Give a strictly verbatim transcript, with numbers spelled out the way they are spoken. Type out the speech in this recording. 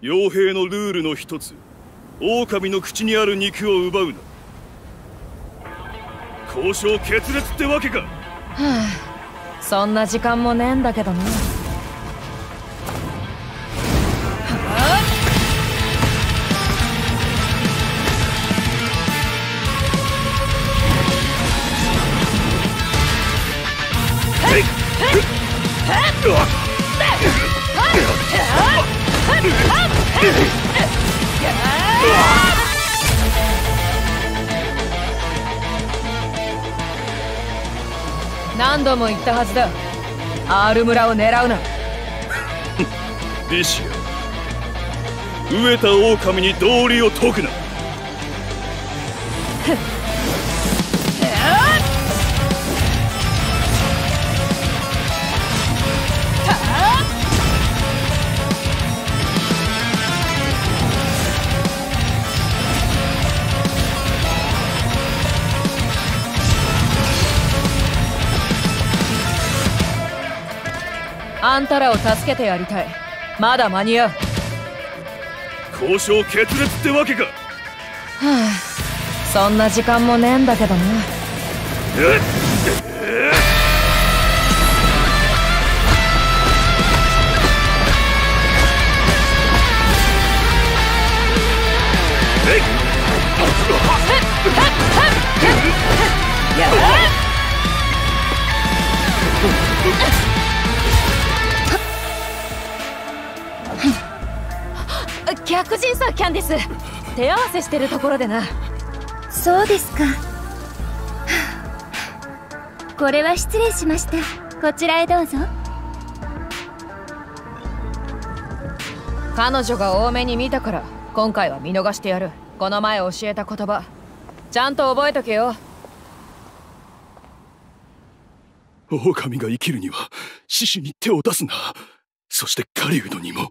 傭兵のルールの一つ、狼の口にある肉を奪うな。交渉決裂ってわけか。はあ、そんな時間もねえんだけどな。何度も言ったはずだ、アール村を狙うな。ビシア、飢えた狼に道理を解くな。あんたらを助けてやりたい。まだ間に合う。交渉決裂ってわけか。はあ、そんな時間もねえんだけどな。えっ、逆人さ、キャンディス。手合わせしてるところでな。そうですか。これは失礼しました。こちらへどうぞ。彼女が多めに見たから、今回は見逃してやる。この前教えた言葉、ちゃんと覚えとけよ。狼が生きるには、獅子に手を出すな。そして狩人にも。